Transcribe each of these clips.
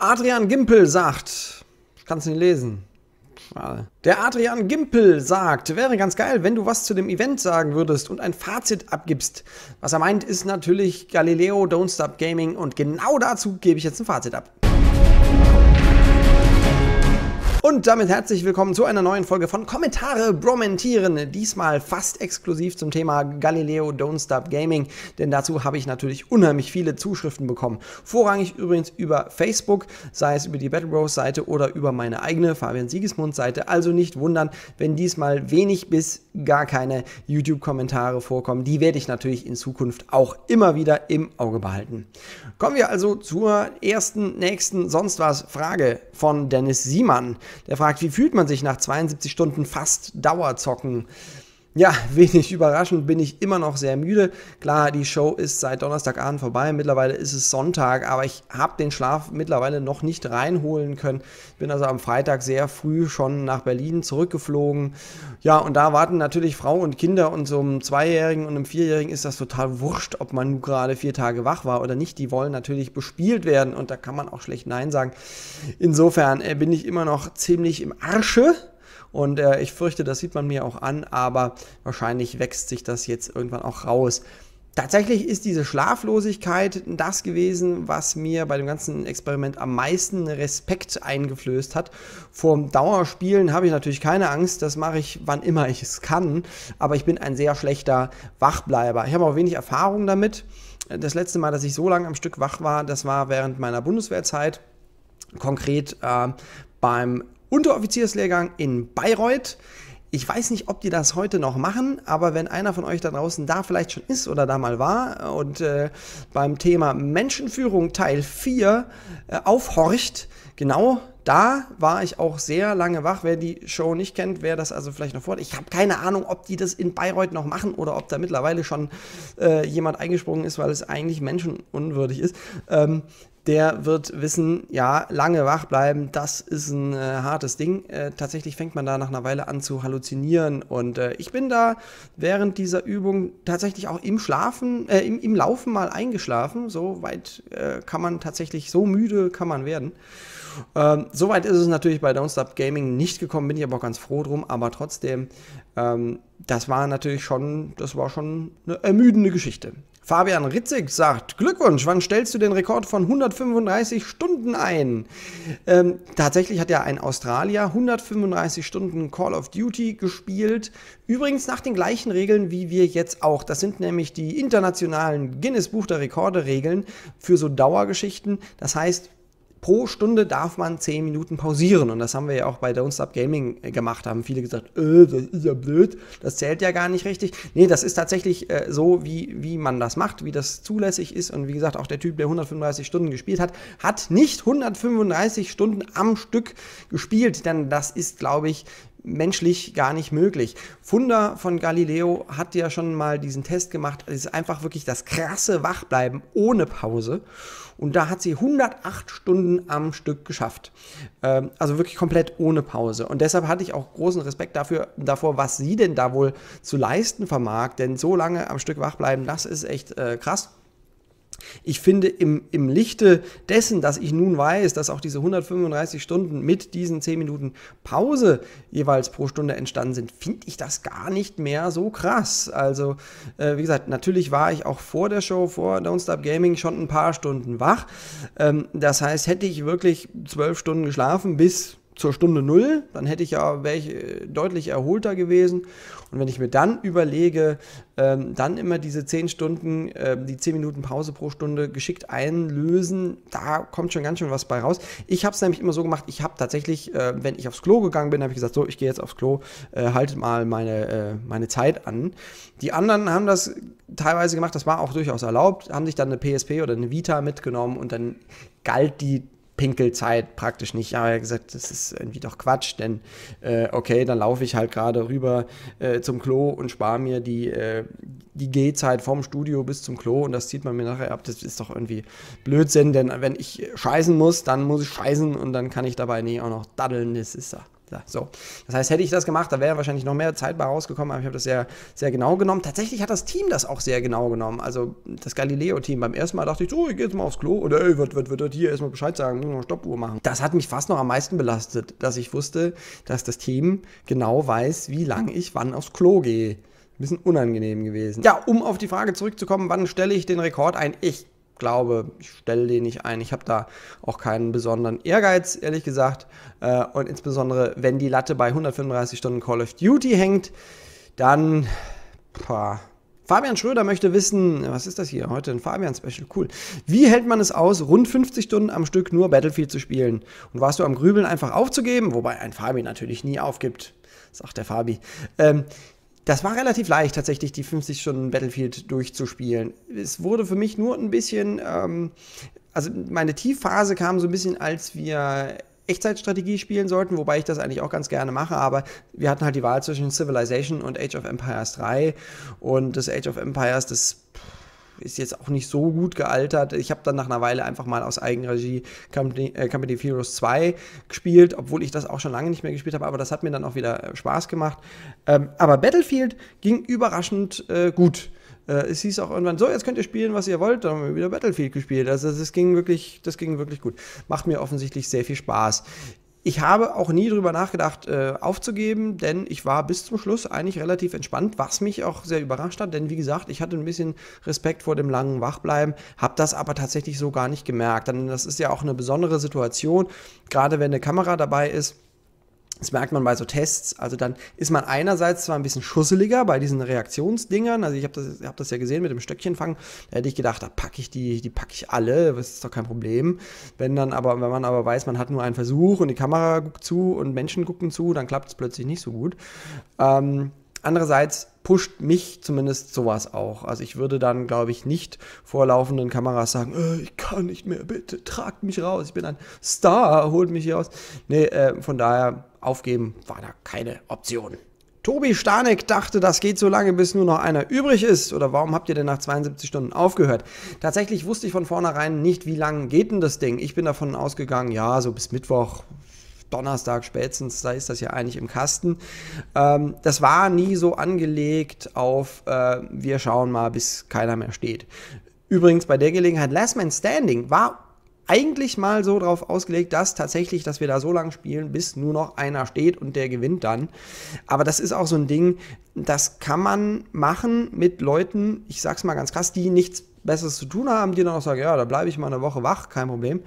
Adrian Gimpel sagt, ich kann es nicht lesen. Schade. Der Adrian Gimpel sagt, wäre ganz geil, wenn du was zu dem Event sagen würdest und ein Fazit abgibst. Was er meint, ist natürlich Galileo Don't Stop Gaming und genau dazu gebe ich jetzt ein Fazit ab. Und damit herzlich willkommen zu einer neuen Folge von Kommentare Brommentieren, diesmal fast exklusiv zum Thema Galileo Don't Stop Gaming, denn dazu habe ich natürlich unheimlich viele Zuschriften bekommen. Vorrangig übrigens über Facebook, sei es über die Battle Bros Seite oder über meine eigene Fabian Siegismund Seite, also nicht wundern, wenn diesmal wenig bis gar keine YouTube-Kommentare vorkommen. Die werde ich natürlich in Zukunft auch immer wieder im Auge behalten. Kommen wir also zur nächsten sonst was Frage von Dennis Siemann. Der fragt, wie fühlt man sich nach 72 Stunden fast Dauerzocken? Ja, wenig überraschend bin ich immer noch sehr müde. Klar, die Show ist seit Donnerstagabend vorbei, mittlerweile ist es Sonntag, aber ich habe den Schlaf mittlerweile noch nicht reinholen können. Bin also am Freitag sehr früh schon nach Berlin zurückgeflogen. Ja, und da warten natürlich Frau und Kinder und so einem Zweijährigen und einem Vierjährigen ist das total wurscht, ob man nun gerade 4 Tage wach war oder nicht. Die wollen natürlich bespielt werden und da kann man auch schlecht Nein sagen. Insofern bin ich immer noch ziemlich im Arsche. Und ich fürchte, das sieht man mir auch an, aber wahrscheinlich wächst sich das jetzt irgendwann auch raus. Tatsächlich ist diese Schlaflosigkeit das gewesen, was mir bei dem ganzen Experiment am meisten Respekt eingeflößt hat. Vorm Dauerspielen habe ich natürlich keine Angst, das mache ich, wann immer ich es kann, aber ich bin ein sehr schlechter Wachbleiber. Ich habe auch wenig Erfahrung damit. Das letzte Mal, dass ich so lange am Stück wach war, das war während meiner Bundeswehrzeit, konkret beim Unteroffizierslehrgang in Bayreuth. Ich weiß nicht, ob die das heute noch machen, aber wenn einer von euch da draußen da vielleicht schon ist oder da mal war und beim Thema Menschenführung Teil 4 aufhorcht, genau da war ich auch sehr lange wach. Wer die Show nicht kennt, wer das also vielleicht noch vorhat. Ich habe keine Ahnung, ob die das in Bayreuth noch machen oder ob da mittlerweile schon jemand eingesprungen ist, weil es eigentlich menschenunwürdig ist. Der wird wissen, ja, lange wach bleiben, das ist ein hartes Ding. Tatsächlich fängt man da nach einer Weile an zu halluzinieren. Und ich bin da während dieser Übung tatsächlich auch im Schlafen, im Laufen mal eingeschlafen. So weit kann man tatsächlich, so müde kann man werden. So weit ist es natürlich bei Don't Stop Gaming nicht gekommen, bin ich aber auch ganz froh drum. Aber trotzdem, das war natürlich schon, eine ermüdende Geschichte. Fabian Ritzig sagt, Glückwunsch, wann stellst du den Rekord von 135 Stunden ein? Tatsächlich hat ja ein Australier 135 Stunden Call of Duty gespielt. Übrigens nach den gleichen Regeln wie wir jetzt auch. Das sind nämlich die internationalen Guinness-Buch der Rekorde-Regeln für so Dauergeschichten. Das heißt, pro Stunde darf man 10 Minuten pausieren. Und das haben wir ja auch bei Don't Stop Gaming gemacht. Da haben viele gesagt, das ist ja blöd, das zählt ja gar nicht richtig. Nee, das ist tatsächlich so, wie man das macht, wie das zulässig ist. Und wie gesagt, auch der Typ, der 135 Stunden gespielt hat, hat nicht 135 Stunden am Stück gespielt. Denn das ist, glaube ich, menschlich gar nicht möglich. Funda von Galileo hat ja schon mal diesen Test gemacht. Es ist einfach wirklich das krasse Wachbleiben ohne Pause. Und da hat sie 108 Stunden am Stück geschafft. Also wirklich komplett ohne Pause. Und deshalb hatte ich auch großen Respekt davor, was sie denn da wohl zu leisten vermag. Denn so lange am Stück wach bleiben, das ist echt krass. Ich finde, im Lichte dessen, dass ich nun weiß, dass auch diese 135 Stunden mit diesen 10 Minuten Pause jeweils pro Stunde entstanden sind, finde ich das gar nicht mehr so krass. Also, wie gesagt, natürlich war ich auch vor der Show, vor Don't Stop Gaming, schon ein paar Stunden wach. Das heißt, hätte ich wirklich 12 Stunden geschlafen bis zur Stunde 0, dann hätte ich ja, wäre ich deutlich erholter gewesen. Und wenn ich mir dann überlege, dann immer diese 10 Stunden, die 10 Minuten Pause pro Stunde geschickt einlösen, da kommt schon ganz schön was bei raus. Ich habe es nämlich immer so gemacht, ich habe tatsächlich, wenn ich aufs Klo gegangen bin, habe ich gesagt, so, ich gehe jetzt aufs Klo, haltet mal meine Zeit an. Die anderen haben das teilweise gemacht, das war auch durchaus erlaubt, haben sich dann eine PSP oder eine Vita mitgenommen und dann galt die Pinkelzeit praktisch nicht. Aber er hat gesagt, das ist irgendwie doch Quatsch, denn okay, dann laufe ich halt gerade rüber zum Klo und spare mir die Gehzeit vom Studio bis zum Klo und das zieht man mir nachher ab. Das ist doch irgendwie Blödsinn, denn wenn ich scheißen muss, dann muss ich scheißen und dann kann ich dabei nicht auch noch daddeln. Das ist ja So. Das heißt, hätte ich das gemacht, da wäre wahrscheinlich noch mehr Zeit bei rausgekommen, aber ich habe das sehr, sehr genau genommen. Tatsächlich hat das Team das auch sehr genau genommen, also das Galileo-Team. Beim ersten Mal dachte ich, so, ich gehe jetzt mal aufs Klo oder ey, wird das hier erstmal Bescheid sagen, muss noch Stoppuhr machen. Das hat mich fast noch am meisten belastet, dass ich wusste, dass das Team genau weiß, wie lange ich wann aufs Klo gehe. Ein bisschen unangenehm gewesen. Ja, um auf die Frage zurückzukommen, wann stelle ich den Rekord ein? Ich glaube, ich stelle den nicht ein. Ich habe da auch keinen besonderen Ehrgeiz, ehrlich gesagt. Und insbesondere, wenn die Latte bei 135 Stunden Call of Duty hängt, dann... Fabian Schröder möchte wissen, was ist das hier? Heute ein Fabian-Special, cool. Wie hält man es aus, rund 50 Stunden am Stück nur Battlefield zu spielen? Und warst du am Grübeln, einfach aufzugeben? Wobei ein Fabi natürlich nie aufgibt, sagt der Fabi. Das war relativ leicht, tatsächlich die 50 Stunden Battlefield durchzuspielen. Es wurde für mich nur ein bisschen, also meine Tiefphase kam so ein bisschen, als wir Echtzeitstrategie spielen sollten, wobei ich das eigentlich auch ganz gerne mache, aber wir hatten halt die Wahl zwischen Civilization und Age of Empires 3 und das Age of Empires, das ist jetzt auch nicht so gut gealtert. Ich habe dann nach einer Weile einfach mal aus Eigenregie Company of Heroes 2 gespielt, obwohl ich das auch schon lange nicht mehr gespielt habe, aber das hat mir dann auch wieder Spaß gemacht. Aber Battlefield ging überraschend gut. Es hieß auch irgendwann, so, jetzt könnt ihr spielen, was ihr wollt, dann haben wir wieder Battlefield gespielt. Also das ging wirklich gut. Macht mir offensichtlich sehr viel Spaß. Ich habe auch nie drüber nachgedacht, aufzugeben, denn ich war bis zum Schluss eigentlich relativ entspannt, was mich auch sehr überrascht hat, denn wie gesagt, ich hatte ein bisschen Respekt vor dem langen Wachbleiben, habe das aber tatsächlich so gar nicht gemerkt, denn das ist ja auch eine besondere Situation, gerade wenn eine Kamera dabei ist. Das merkt man bei so Tests, also dann ist man einerseits zwar ein bisschen schusseliger bei diesen Reaktionsdingern, also ich hab das ja gesehen mit dem Stöckchenfangen, da hätte ich gedacht, da packe ich die packe ich alle, das ist doch kein Problem. Wenn man aber weiß, man hat nur einen Versuch und die Kamera guckt zu und Menschen gucken zu, dann klappt es plötzlich nicht so gut. Andererseits pusht mich zumindest sowas auch. Also ich würde dann, glaube ich, nicht vor laufenden Kameras sagen, ich kann nicht mehr, bitte tragt mich raus, ich bin ein Star, holt mich hier raus. Nee, von daher, aufgeben war da keine Option. Tobi Stanek dachte, das geht so lange, bis nur noch einer übrig ist. Oder warum habt ihr denn nach 72 Stunden aufgehört? Tatsächlich wusste ich von vornherein nicht, wie lange geht denn das Ding. Ich bin davon ausgegangen, ja, so bis Mittwoch, Donnerstag spätestens, da ist das ja eigentlich im Kasten. Das war nie so angelegt auf, wir schauen mal, bis keiner mehr steht. Übrigens bei der Gelegenheit, Last Man Standing war eigentlich mal so drauf ausgelegt, dass wir da so lange spielen, bis nur noch einer steht und der gewinnt dann. Aber das ist auch so ein Ding, das kann man machen mit Leuten, ich sag's mal ganz krass, die nichts Besseres zu tun haben, die dann auch sagen, ja, da bleibe ich mal eine Woche wach, kein Problem.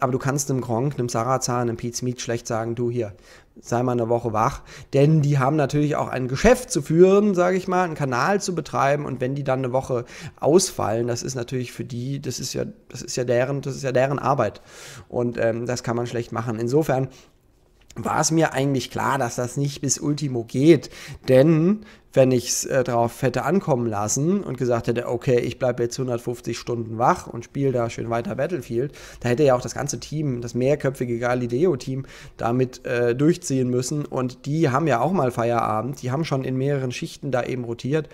Aber du kannst einem Gronkh, einem Sarazah, einem Pete Smith schlecht sagen, du hier, sei mal eine Woche wach. Denn die haben natürlich auch ein Geschäft zu führen, sage ich mal, einen Kanal zu betreiben. Und wenn die dann eine Woche ausfallen, das ist natürlich für die, das ist ja deren Arbeit. Und das kann man schlecht machen. Insofern war es mir eigentlich klar, dass das nicht bis Ultimo geht. Denn wenn ich es drauf hätte ankommen lassen und gesagt hätte, okay, ich bleibe jetzt 150 Stunden wach und spiele da schön weiter Battlefield, da hätte ja auch das ganze Team, das mehrköpfige Galileo-Team, damit durchziehen müssen. Und die haben ja auch mal Feierabend, die haben schon in mehreren Schichten da eben rotiert.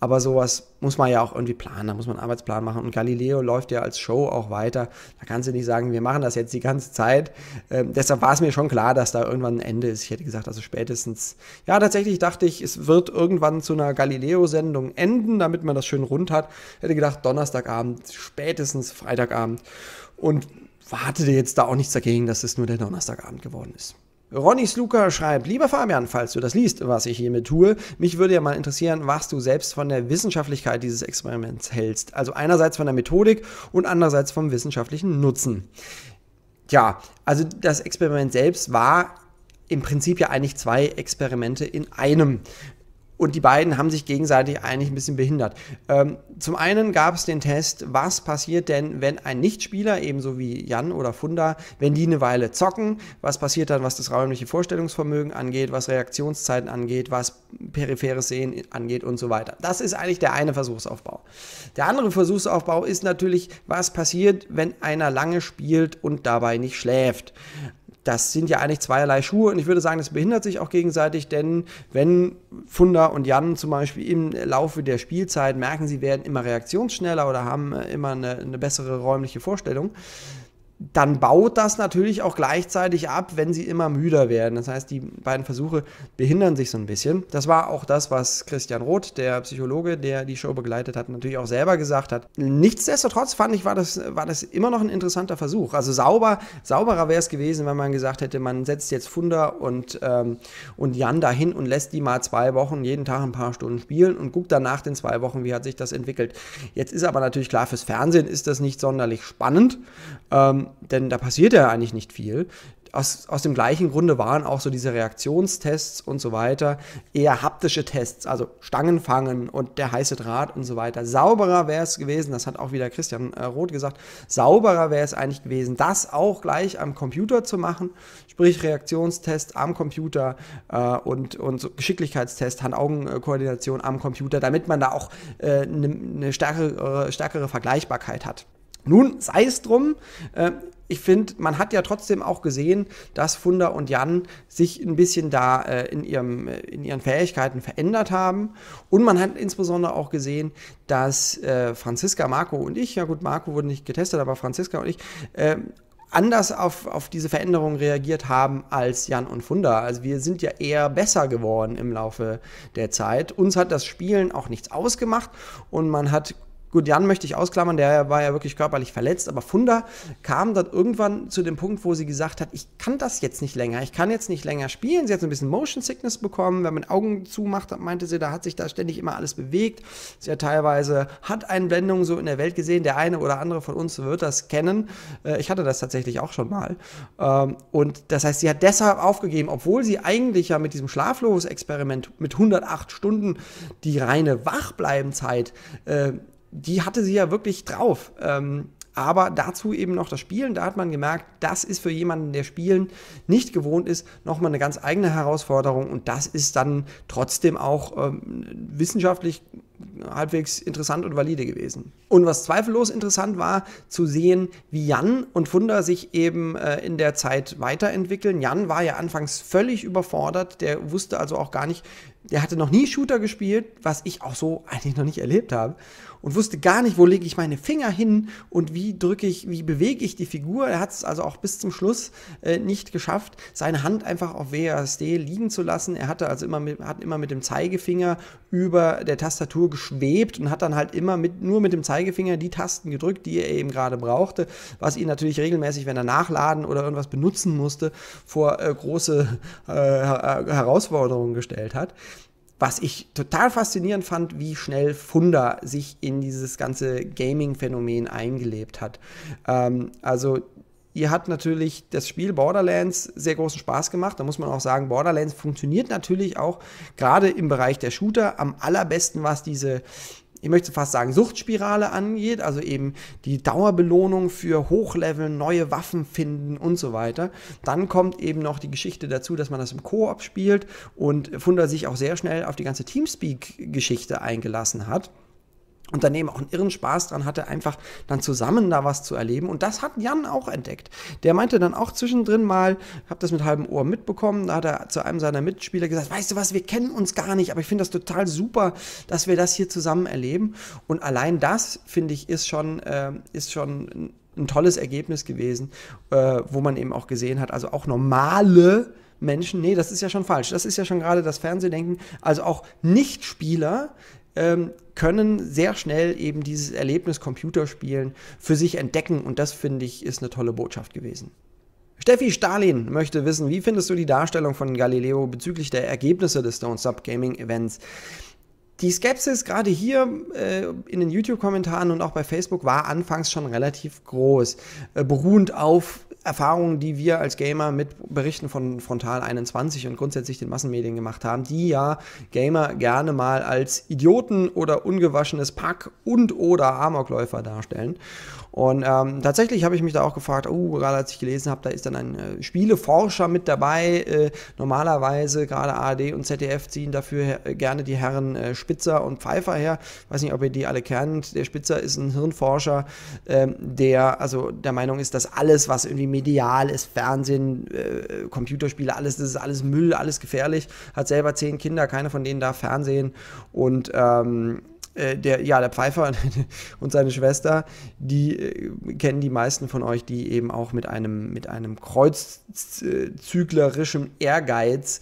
Aber sowas muss man ja auch irgendwie planen, da muss man einen Arbeitsplan machen. Und Galileo läuft ja als Show auch weiter. Da kannst du nicht sagen, wir machen das jetzt die ganze Zeit. Deshalb war es mir schon klar, dass da irgendwann ein Ende ist. Ich hätte gesagt, also spätestens, ja, tatsächlich dachte ich, es wird irgendwann zu einer Galileo-Sendung enden, damit man das schön rund hat. Hätte gedacht, Donnerstagabend, spätestens Freitagabend. Und warte jetzt da auch nichts dagegen, dass es nur der Donnerstagabend geworden ist. Ronny Sluka schreibt, lieber Fabian, falls du das liest, was ich hiermit tue, mich würde ja mal interessieren, was du selbst von der Wissenschaftlichkeit dieses Experiments hältst. Also einerseits von der Methodik und andererseits vom wissenschaftlichen Nutzen. Tja, also das Experiment selbst war im Prinzip ja eigentlich zwei Experimente in einem. Und die beiden haben sich gegenseitig eigentlich ein bisschen behindert. Zum einen gab es den Test, was passiert denn, wenn ein Nichtspieler, ebenso wie Jan oder Funda, wenn die eine Weile zocken, was passiert dann, was das räumliche Vorstellungsvermögen angeht, was Reaktionszeiten angeht, was peripheres Sehen angeht und so weiter. Das ist eigentlich der eine Versuchsaufbau. Der andere Versuchsaufbau ist natürlich, was passiert, wenn einer lange spielt und dabei nicht schläft. Das sind ja eigentlich zweierlei Schuhe und ich würde sagen, das behindert sich auch gegenseitig, denn wenn Funda und Jan zum Beispiel im Laufe der Spielzeit merken, sie werden immer reaktionsschneller oder haben immer eine bessere räumliche Vorstellung, dann baut das natürlich auch gleichzeitig ab, wenn sie immer müder werden. Das heißt, die beiden Versuche behindern sich so ein bisschen. Das war auch das, was Christian Roth, der Psychologe, der die Show begleitet hat, natürlich auch selber gesagt hat. Nichtsdestotrotz fand ich, war das immer noch ein interessanter Versuch. Also sauberer wäre es gewesen, wenn man gesagt hätte, man setzt jetzt Funda und Jan dahin und lässt die mal 2 Wochen jeden Tag ein paar Stunden spielen und guckt dann nach den 2 Wochen, wie hat sich das entwickelt. Jetzt ist aber natürlich klar, fürs Fernsehen ist das nicht sonderlich spannend. Denn da passiert ja eigentlich nicht viel. Aus dem gleichen Grunde waren auch so diese Reaktionstests und so weiter eher haptische Tests, also Stangen fangen und der heiße Draht und so weiter. Sauberer wäre es gewesen, das hat auch wieder Christian Roth gesagt, sauberer wäre es eigentlich gewesen, das auch gleich am Computer zu machen, sprich Reaktionstest am Computer und so Geschicklichkeitstest, Hand-Augen-Koordination am Computer, damit man da auch eine stärkere Vergleichbarkeit hat. Nun, sei es drum, ich finde, man hat ja trotzdem auch gesehen, dass Funda und Jan sich ein bisschen da in ihren Fähigkeiten verändert haben. Und man hat insbesondere auch gesehen, dass Franziska, Marco und ich, ja gut, Marco wurde nicht getestet, aber Franziska und ich, anders auf diese Veränderungen reagiert haben als Jan und Funda. Also wir sind ja eher besser geworden im Laufe der Zeit. Uns hat das Spielen auch nichts ausgemacht und man hat... Gut, Jan möchte ich ausklammern, der war ja wirklich körperlich verletzt, aber Funda kam dann irgendwann zu dem Punkt, wo sie gesagt hat, ich kann das jetzt nicht länger, ich kann jetzt nicht länger spielen. Sie hat so ein bisschen Motion Sickness bekommen, wenn man Augen zumacht, meinte sie, da hat sich da ständig immer alles bewegt. Sie hat teilweise Handeinblendungen so in der Welt gesehen, der eine oder andere von uns wird das kennen. Ich hatte das tatsächlich auch schon mal. Und das heißt, sie hat deshalb aufgegeben, obwohl sie eigentlich ja mit diesem Schlaflos-Experiment mit 108 Stunden die reine Wachbleibenzeit die hatte sie ja wirklich drauf, aber dazu eben noch das Spielen, da hat man gemerkt, das ist für jemanden, der Spielen nicht gewohnt ist, nochmal eine ganz eigene Herausforderung und das ist dann trotzdem auch wissenschaftlich halbwegs interessant und valide gewesen. Und was zweifellos interessant war, zu sehen, wie Jan und Funda sich eben in der Zeit weiterentwickeln. Jan war ja anfangs völlig überfordert, der wusste also auch gar nicht, der hatte noch nie Shooter gespielt, was ich auch so eigentlich noch nicht erlebt habe und wusste gar nicht, wo lege ich meine Finger hin und wie bewege ich die Figur. Er hat es also auch bis zum Schluss nicht geschafft, seine Hand einfach auf WASD liegen zu lassen. Er hatte also immer mit dem Zeigefinger über der Tastatur geschwebt und hat dann halt immer nur mit dem Zeigefinger die Tasten gedrückt, die er eben gerade brauchte, was ihn natürlich regelmäßig, wenn er nachladen oder irgendwas benutzen musste, vor große Herausforderungen gestellt hat. Was ich total faszinierend fand, wie schnell Funda sich in dieses ganze Gaming-Phänomen eingelebt hat. Also ihr hat natürlich das Spiel Borderlands sehr großen Spaß gemacht. Da muss man auch sagen, Borderlands funktioniert natürlich auch gerade im Bereich der Shooter am allerbesten, was diese... ich möchte fast sagen, Suchtspirale angeht, also eben die Dauerbelohnung für Hochleveln, neue Waffen finden und so weiter. Dann kommt eben noch die Geschichte dazu, dass man das im Koop spielt und Funda sich auch sehr schnell auf die ganze Teamspeak-Geschichte eingelassen hat. Und daneben auch einen irren Spaß dran hatte, einfach dann zusammen da was zu erleben. Und das hat Jan auch entdeckt. Der meinte dann auch zwischendrin mal, hab das mit halbem Ohr mitbekommen, da hat er zu einem seiner Mitspieler gesagt, weißt du was, wir kennen uns gar nicht, aber ich finde das total super, dass wir das hier zusammen erleben. Und allein das, finde ich, ist schon ein tolles Ergebnis gewesen, wo man eben auch gesehen hat, also auch normale Menschen, nee, das ist ja schon falsch, das ist ja schon gerade das Fernsehdenken, also auch Nichtspieler, können sehr schnell eben dieses Erlebnis Computerspielen für sich entdecken. Und das, finde ich, ist eine tolle Botschaft gewesen. Steffi Stalin möchte wissen, wie findest du die Darstellung von Galileo bezüglich der Ergebnisse des Don't Stop Gaming Events? Die Skepsis gerade hier in den YouTube-Kommentaren und auch bei Facebook war anfangs schon relativ groß, beruhend auf Erfahrungen, die wir als Gamer mit Berichten von Frontal 21 und grundsätzlich den Massenmedien gemacht haben, die ja Gamer gerne mal als Idioten oder ungewaschenes Pack und oder Amokläufer darstellen. Und tatsächlich habe ich mich da auch gefragt, oh, gerade als ich gelesen habe, da ist dann ein Spieleforscher mit dabei. Normalerweise gerade ARD und ZDF ziehen dafür gerne die Herren Spitzer und Pfeiffer her. Ich weiß nicht, ob ihr die alle kennt. Der Spitzer ist ein Hirnforscher, der also der Meinung ist, dass alles, was irgendwie medial ist, Fernsehen, Computerspiele, alles, das ist alles Müll, alles gefährlich. Hat selber 10 Kinder, keine von denen darf Fernsehen und der Pfeiffer und seine Schwester, die kennen die meisten von euch, die eben auch mit einem kreuzzüglerischen Ehrgeiz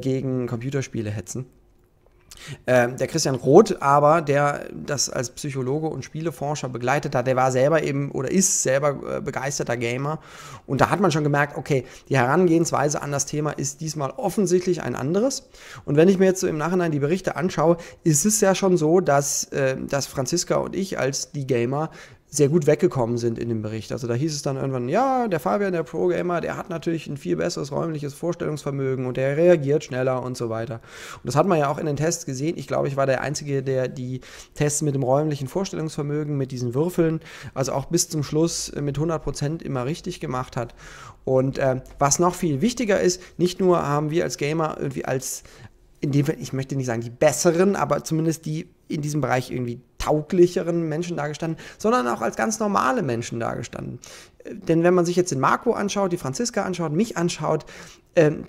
gegen Computerspiele hetzen. Der Christian Roth aber, der das als Psychologe und Spieleforscher begleitet hat, der war selber eben oder ist selber begeisterter Gamer. Und da hat man schon gemerkt, okay, die Herangehensweise an das Thema ist diesmal offensichtlich ein anderes. Und wenn ich mir jetzt so im Nachhinein die Berichte anschaue, ist es ja schon so, dass Franziska und ich als die Gamer sehr gut weggekommen sind in dem Bericht. Also da hieß es dann irgendwann, ja, der Fabian, der Pro-Gamer, der hat natürlich ein viel besseres räumliches Vorstellungsvermögen und der reagiert schneller und so weiter. Und das hat man ja auch in den Tests gesehen. Ich glaube, ich war der Einzige, der die Tests mit dem räumlichen Vorstellungsvermögen, mit diesen Würfeln, also auch bis zum Schluss mit 100% immer richtig gemacht hat. Und was noch viel wichtiger ist, nicht nur haben wir als Gamer irgendwie als, in dem Fall, ich möchte nicht sagen die besseren, aber zumindest die in diesem Bereich irgendwie tauglicheren Menschen dargestanden, sondern auch als ganz normale Menschen dargestanden. Denn wenn man sich jetzt den Marco anschaut, die Franziska anschaut, mich anschaut, wir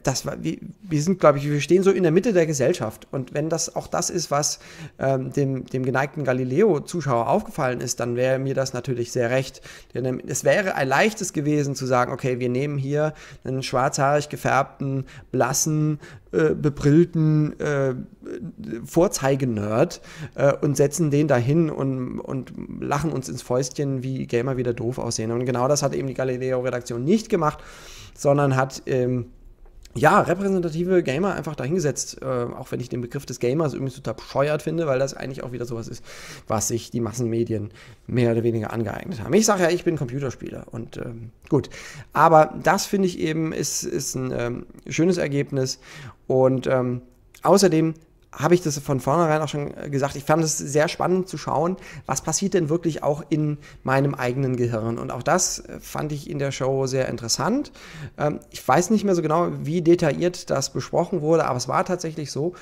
sind, glaube ich, wir stehen so in der Mitte der Gesellschaft. Und wenn das auch das ist, was dem geneigten Galileo-Zuschauer aufgefallen ist, dann wäre mir das natürlich sehr recht. Denn es wäre ein leichtes gewesen zu sagen, okay, wir nehmen hier einen schwarzhaarig gefärbten, blassen, bebrillten Vorzeigenerd und setzen den dahin und lachen uns ins Fäustchen, wie Gamer wieder doof aussehen. Und genau das hat eben die Galileo-Redaktion nicht gemacht, sondern hat ja, repräsentative Gamer einfach dahingesetzt, auch wenn ich den Begriff des Gamers irgendwie total bescheuert finde, weil das eigentlich auch wieder sowas ist, was sich die Massenmedien mehr oder weniger angeeignet haben. Ich sage ja, ich bin Computerspieler und gut, aber das finde ich eben ist ein schönes Ergebnis und außerdem habe ich das von vornherein auch schon gesagt, ich fand es sehr spannend zu schauen, was passiert denn wirklich auch in meinem eigenen Gehirn. Und auch das fand ich in der Show sehr interessant. Ich weiß nicht mehr so genau, wie detailliert das besprochen wurde, aber es war tatsächlich so,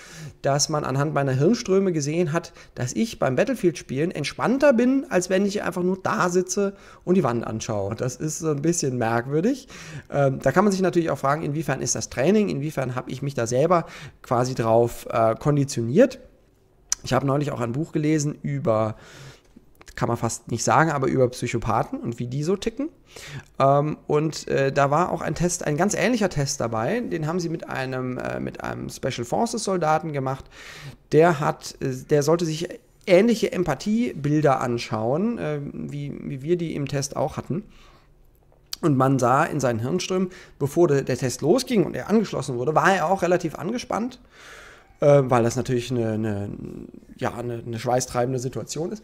dass man anhand meiner Hirnströme gesehen hat, dass ich beim Battlefield-Spielen entspannter bin, als wenn ich einfach nur da sitze und die Wand anschaue. Das ist so ein bisschen merkwürdig. Da kann man sich natürlich auch fragen, inwiefern ist das Training, inwiefern habe ich mich da selber quasi drauf konditioniert. Ich habe neulich auch ein Buch gelesen über, kann man fast nicht sagen, aber über Psychopathen und wie die so ticken. Da war auch ein Test, ein ganz ähnlicher Test dabei, den haben sie mit einem Special Forces Soldaten gemacht. Der sollte sich ähnliche Empathiebilder anschauen, wie wir die im Test auch hatten. Und man sah in seinen Hirnströmen, bevor der Test losging und er angeschlossen wurde, war er auch relativ angespannt, weil das natürlich eine schweißtreibende Situation ist.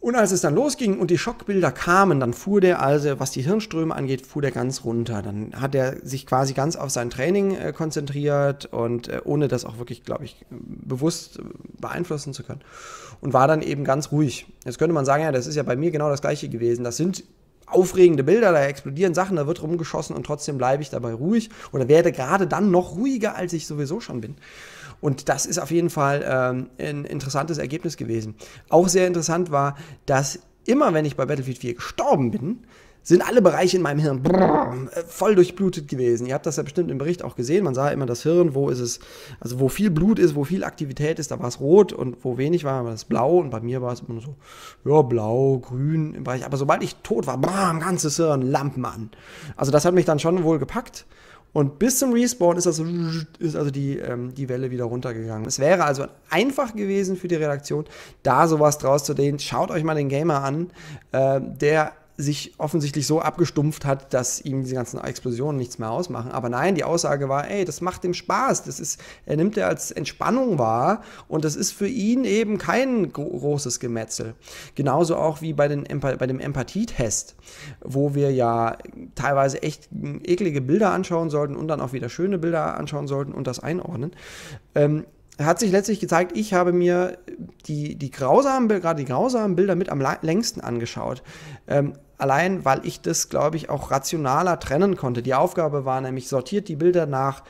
Und als es dann losging und die Schockbilder kamen, dann fuhr der also, was die Hirnströme angeht, fuhr der ganz runter. Dann hat er sich quasi ganz auf sein Training konzentriert und ohne das auch wirklich, glaube ich, bewusst beeinflussen zu können. Und war dann eben ganz ruhig. Jetzt könnte man sagen, ja, das ist ja bei mir genau das Gleiche gewesen. Das sind aufregende Bilder, da explodieren Sachen, da wird rumgeschossen und trotzdem bleibe ich dabei ruhig oder werde gerade dann noch ruhiger, als ich sowieso schon bin. Und das ist auf jeden Fall ein interessantes Ergebnis gewesen. Auch sehr interessant war, dass immer, wenn ich bei Battlefield 4 gestorben bin, sind alle Bereiche in meinem Hirn voll durchblutet gewesen. Ihr habt das ja bestimmt im Bericht auch gesehen. Man sah immer das Hirn, wo ist es, also wo viel Blut ist, wo viel Aktivität ist, da war es rot und wo wenig war, war es blau. Und bei mir war es immer nur so, ja, blau, grün im Bereich. Aber sobald ich tot war, ganzes Hirn, Lampen an. Also das hat mich dann schon wohl gepackt. Und bis zum Respawn ist also die Welle wieder runtergegangen. Es wäre also einfach gewesen für die Redaktion, da sowas draus zu drehen. Schaut euch mal den Gamer an, der sich offensichtlich so abgestumpft hat, dass ihm diese ganzen Explosionen nichts mehr ausmachen. Aber nein, die Aussage war, ey, das macht ihm Spaß. Er nimmt er als Entspannung wahr und das ist für ihn eben kein großes Gemetzel. Genauso auch wie bei dem Empathietest, wo wir ja teilweise echt eklige Bilder anschauen sollten und dann auch wieder schöne Bilder anschauen sollten und das einordnen. Hat sich letztlich gezeigt, ich habe mir gerade die grausamen Bilder mit am längsten angeschaut. Allein, weil ich das, glaube ich, auch rationaler trennen konnte. Die Aufgabe war nämlich, sortiert die Bilder nach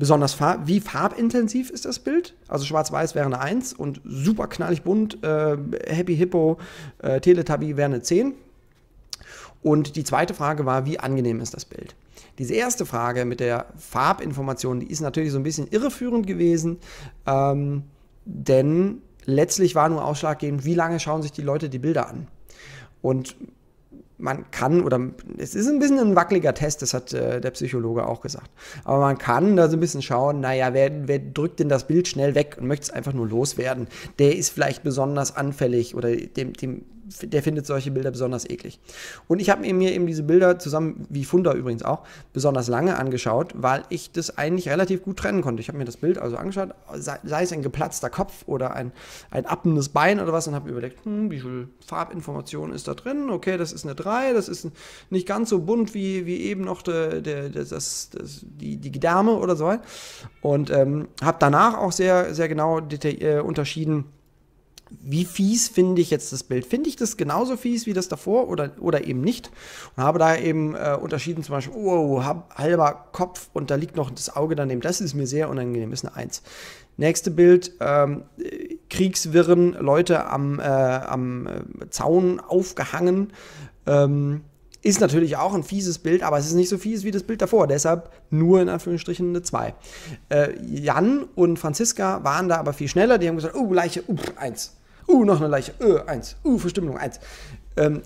besonders wie farbintensiv ist das Bild. Also schwarz-weiß wäre eine 1 und super knallig bunt, Happy Hippo, Teletubby wäre eine 10. Und die zweite Frage war, wie angenehm ist das Bild? Diese erste Frage mit der Farbinformation, die ist natürlich so ein bisschen irreführend gewesen, denn letztlich war nur ausschlaggebend, wie lange schauen sich die Leute die Bilder an. Und man kann, oder es ist ein bisschen ein wackeliger Test, das hat der Psychologe auch gesagt, aber man kann da so ein bisschen schauen, naja, wer drückt denn das Bild schnell weg und möchte es einfach nur loswerden, der ist vielleicht besonders anfällig oder der findet solche Bilder besonders eklig. Und ich habe mir eben diese Bilder zusammen, wie Funda übrigens auch, besonders lange angeschaut, weil ich das eigentlich relativ gut trennen konnte. Ich habe mir das Bild also angeschaut, sei es ein geplatzter Kopf oder ein appendes Bein oder was, und habe mir überlegt, wie viel Farbinformation ist da drin? Okay, das ist eine 3, das ist nicht ganz so bunt wie eben noch die Gedärme oder so. Und habe danach auch sehr, sehr genau unterschieden, wie fies finde ich jetzt das Bild? Finde ich das genauso fies wie das davor oder eben nicht? Und habe da eben unterschieden, zum Beispiel, oh, halber Kopf und da liegt noch das Auge daneben. Das ist mir sehr unangenehm, ist eine 1. Nächste Bild, Kriegswirren, Leute am Zaun aufgehangen. Ist natürlich auch ein fieses Bild, aber es ist nicht so fies wie das Bild davor. Deshalb nur in Anführungsstrichen eine 2. Jan und Franziska waren da aber viel schneller. Die haben gesagt, oh, Leiche, 1. Noch eine Leiche, 1. Verstümmelung, 1.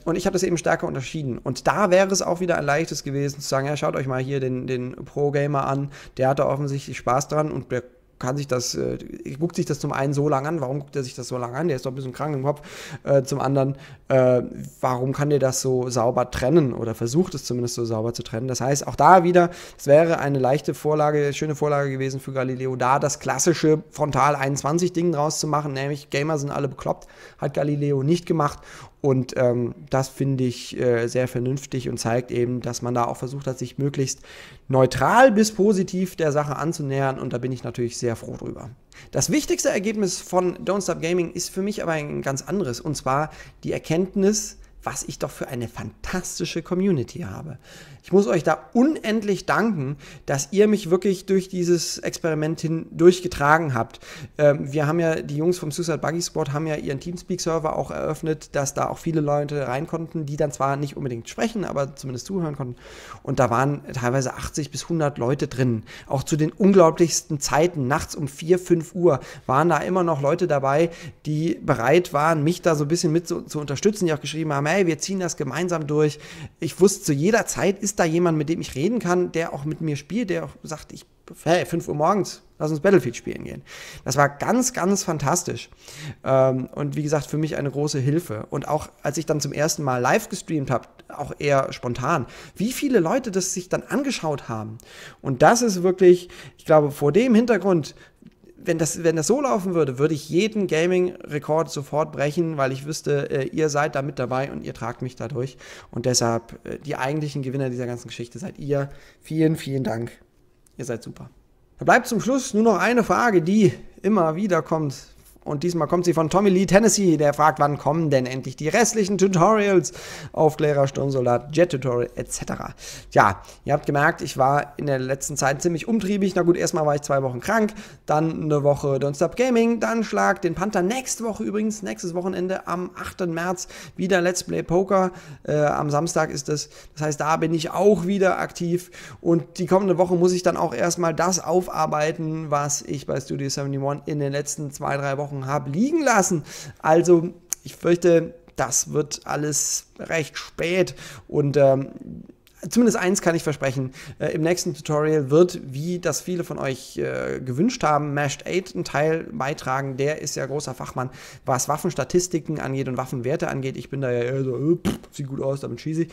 Und ich habe das eben stärker unterschieden. Und da wäre es auch wieder ein leichtes gewesen zu sagen, ja, schaut euch mal hier den Pro-Gamer an. Der hat da offensichtlich Spaß dran und der kann sich das, guckt sich das zum einen so lang an, warum guckt er sich das so lang an, der ist doch ein bisschen krank im Kopf, zum anderen, warum kann der das so sauber trennen oder versucht es zumindest so sauber zu trennen, das heißt auch da wieder, es wäre eine leichte Vorlage, schöne Vorlage gewesen für Galileo, da das klassische Frontal 21 Ding draus zu machen, nämlich Gamer sind alle bekloppt, hat Galileo nicht gemacht. Und das finde ich sehr vernünftig und zeigt eben, dass man da auch versucht hat, sich möglichst neutral bis positiv der Sache anzunähern. Und da bin ich natürlich sehr froh drüber. Das wichtigste Ergebnis von Don't Stop Gaming ist für mich aber ein ganz anderes. Und zwar die Erkenntnis, was ich doch für eine fantastische Community habe. Ich muss euch da unendlich danken, dass ihr mich wirklich durch dieses Experiment hindurchgetragen habt. Wir haben ja, die Jungs vom Suicide Buggy Squad haben ja ihren Teamspeak-Server auch eröffnet, dass da auch viele Leute rein konnten, die dann zwar nicht unbedingt sprechen, aber zumindest zuhören konnten. Und da waren teilweise 80 bis 100 Leute drin. Auch zu den unglaublichsten Zeiten, nachts um 4, 5 Uhr, waren da immer noch Leute dabei, die bereit waren, mich da so ein bisschen mit zu unterstützen, die auch geschrieben haben, hey, wir ziehen das gemeinsam durch. Ich wusste zu jeder Zeit, ist da jemand, mit dem ich reden kann, der auch mit mir spielt, der auch sagt, hey, 5 Uhr morgens, lass uns Battlefield spielen gehen. Das war ganz, ganz fantastisch. Und wie gesagt, für mich eine große Hilfe. Und auch, als ich dann zum ersten Mal live gestreamt habe, auch eher spontan, wie viele Leute das sich dann angeschaut haben. Und das ist wirklich, ich glaube, vor dem Hintergrund, wenn das so laufen würde, würde ich jeden Gaming-Rekord sofort brechen, weil ich wüsste, ihr seid da mit dabei und ihr tragt mich da durch. Und deshalb, die eigentlichen Gewinner dieser ganzen Geschichte seid ihr. Vielen, vielen Dank. Ihr seid super. Da bleibt zum Schluss nur noch eine Frage, die immer wieder kommt. Und diesmal kommt sie von Tommy Lee Tennessee, der fragt, wann kommen denn endlich die restlichen Tutorials? Aufklärer, Sturmsoldat, Jet-Tutorial etc. Tja, ihr habt gemerkt, ich war in der letzten Zeit ziemlich umtriebig. Na gut, erstmal war ich 2 Wochen krank, dann eine Woche Don't Stop Gaming, dann Schlag den Panther. Nächste Woche übrigens, nächstes Wochenende am 8. März wieder Let's Play Poker. Am Samstag ist das. Das heißt, da bin ich auch wieder aktiv. Und die kommende Woche muss ich dann auch erstmal das aufarbeiten, was ich bei Studio 71 in den letzten 2, 3 Wochen habe liegen lassen. Also ich fürchte, das wird alles recht spät und zumindest eins kann ich versprechen, im nächsten Tutorial wird, wie das viele von euch gewünscht haben, Mashed8 einen Teil beitragen, der ist ja großer Fachmann, was Waffenstatistiken angeht und Waffenwerte angeht, ich bin da ja eher so, sieht gut aus, damit schieße ich.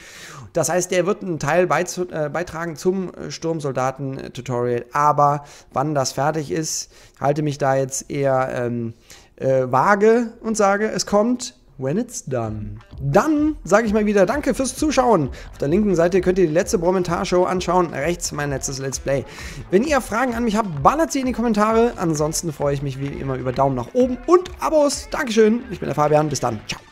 Das heißt, der wird einen Teil beitragen zum Sturmsoldaten-Tutorial, aber wann das fertig ist, halte mich da jetzt eher vage und sage, es kommt when it's done. Dann sage ich mal wieder danke fürs Zuschauen. Auf der linken Seite könnt ihr die letzte Brommentar-Show anschauen. Rechts mein letztes Let's Play. Wenn ihr Fragen an mich habt, ballert sie in die Kommentare. Ansonsten freue ich mich wie immer über Daumen nach oben und Abos. Dankeschön. Ich bin der Fabian. Bis dann. Ciao.